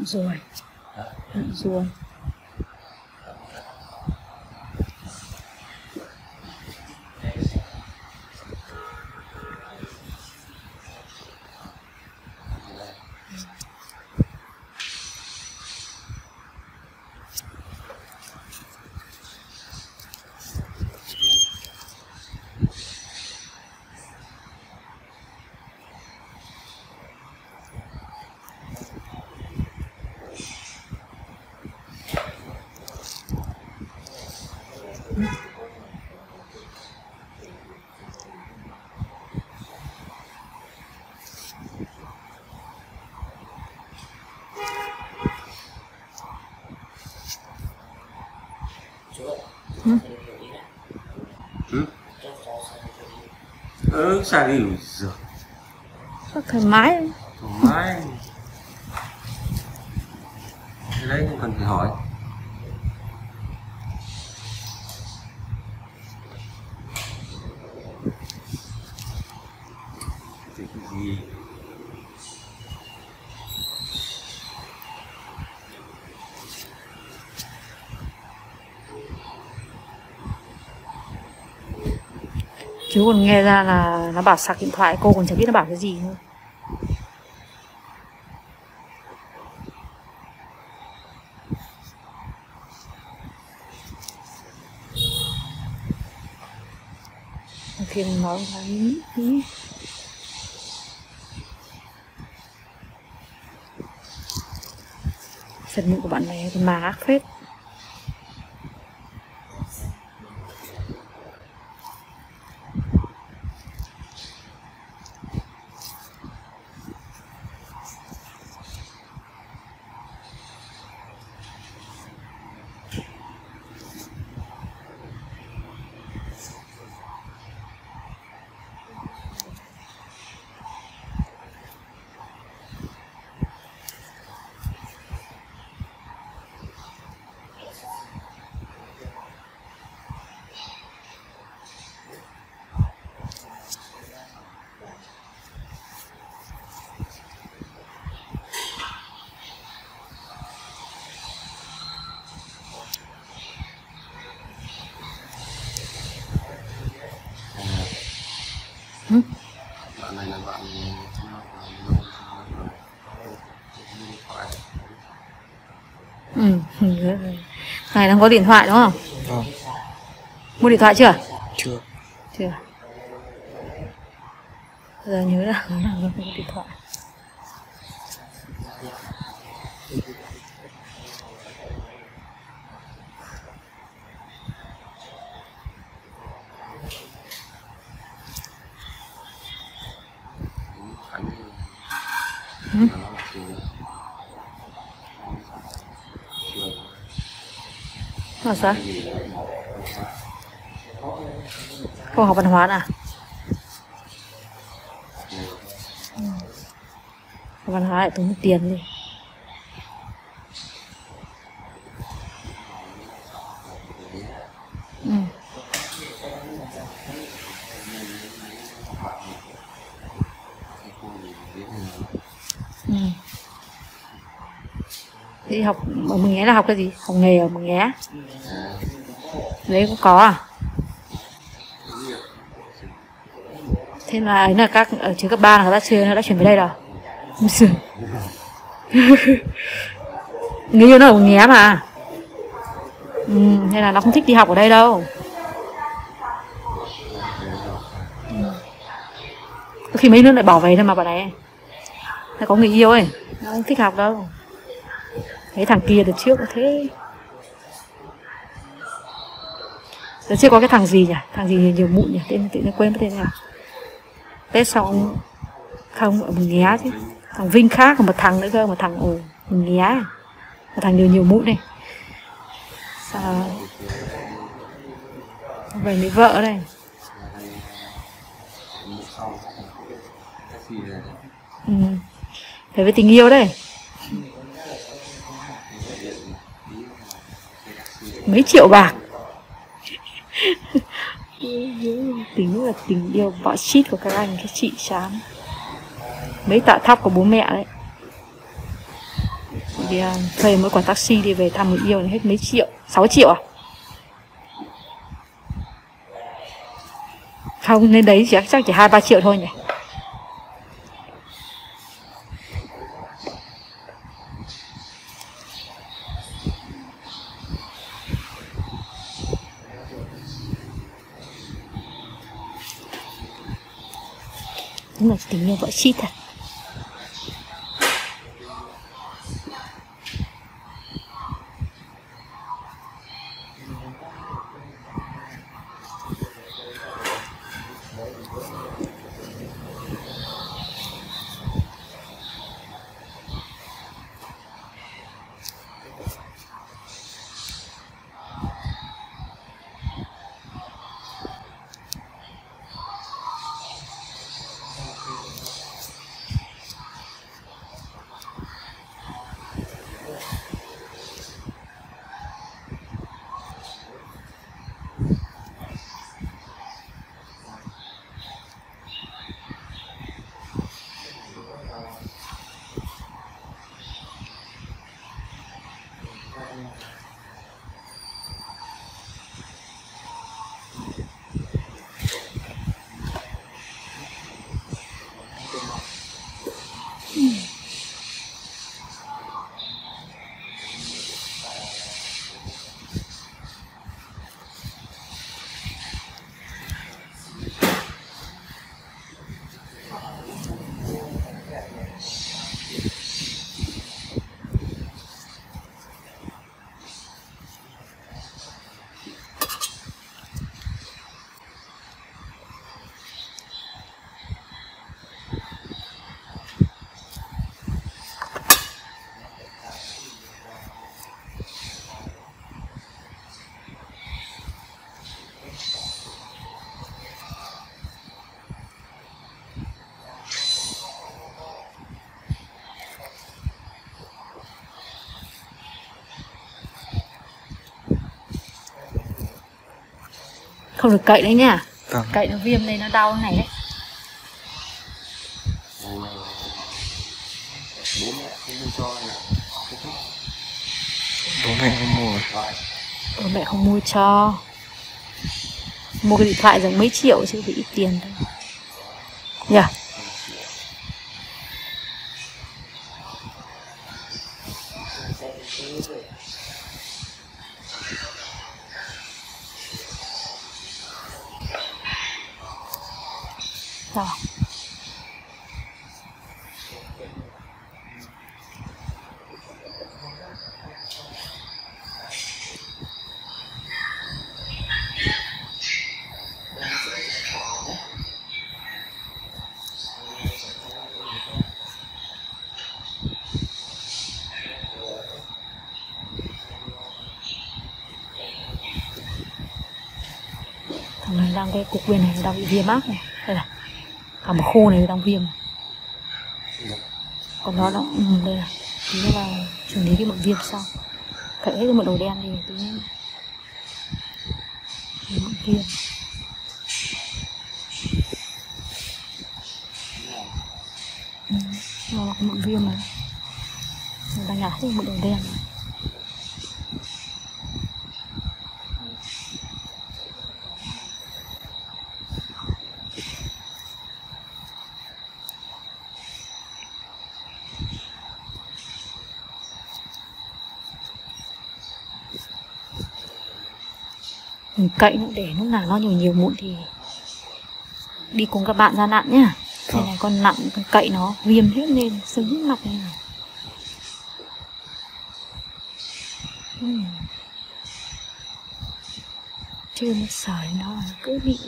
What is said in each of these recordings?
Đặng ruồi. Xài đi rồi. Thoải mái. Cái đấy không cần phải hỏi. Thì cái gì? Chú còn nghe ra là nó bảo sạc điện thoại, cô còn chẳng biết nó bảo cái gì nữa. Khi mình nói thấy phần miệng của bạn này thì má phết. Bạn này là bạn này đang có điện thoại đúng không? Vâng. Mua điện thoại chưa? Chưa. Giờ nhớ là không có điện thoại. Là sao? Cô học văn hóa à? Văn hóa lại tốn tiền đi. Đi học ở Mường Nhé là học cái gì? Học nghề ở Mường Nhé. Đấy cũng có à? Thế là ấy là các ở trường cấp 3 là nó đã chuyển về đây rồi. Người yêu nó ở Mường Nhé mà. Nên là nó không thích đi học ở đây đâu. Có khi mấy đứa lại bỏ về thôi mà bà này. Nó có người yêu ấy, nó không thích học đâu. Thấy thằng kia đợt trước cũng thế. Đợt trước có cái thằng gì nhỉ? Thằng gì nhiều mụn nhỉ? Tên tự nhiên quên mất tên nào. Tết sau ông... Không, ở Mường Nhé chứ. Thằng Vinh khác, còn một thằng nữa cơ. Một thằng ở Mường Nhé. Một thằng nhiều mụn này. Sao... Về lấy vợ đây. Về với tình yêu đây. Mấy triệu bạc. Tính là tình yêu bọ chít của các anh, các chị chán. Mấy tạ thóc của bố mẹ đấy. thì thuê mỗi quả taxi đi về thăm người yêu hết mấy triệu, 6 triệu à? Không, lên đấy chắc chỉ 2-3 triệu thôi nhỉ. Đúng là tình yêu vợ chít thật. Không được cậy đấy nha. Vâng. Cậy nó viêm lên, nó đau này đấy. Bố mẹ không mua cho này. Bố mẹ không mua. Bố mẹ không mua cho. Mua cái điện thoại rằng mấy triệu chứ phải ít tiền thôi. Nhỉ? Yeah. Rồi. Thằng này đang cái cục bên này đang bị viêm ác này. Đây này. Cả một khô này đang viêm. Còn nó đó, đây là tí nữa là xử lý cái bọn viêm xong. Cậy hết cái bọn đồ đen đi tí nữa. Bọn viêm. Nó là cái bọn viêm này. Người ta nhả hết cái bọn đồ đen này. Cậy nữa để lúc nào nó nhiều mụn thì đi cùng các bạn ra nặn nhá. Thế này con nặn con cậy nó viêm hết lên, sưng hết mặt này. Chưa nó sởi nó cứ bị.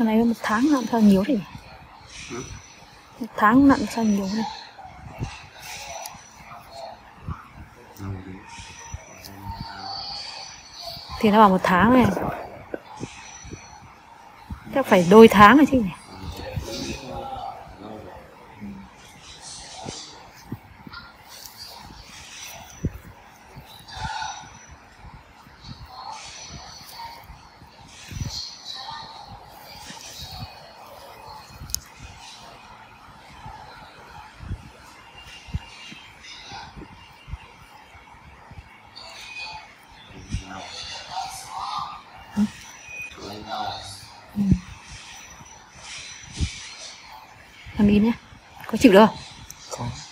Thằng này một tháng làm sao nhiều thế nhỉ? Một tháng nặng sao nhiều thế? Thì nó bảo một tháng này, chắc phải đôi tháng rồi chứ nhỉ? Làm đi nhé, có chịu được không? Có.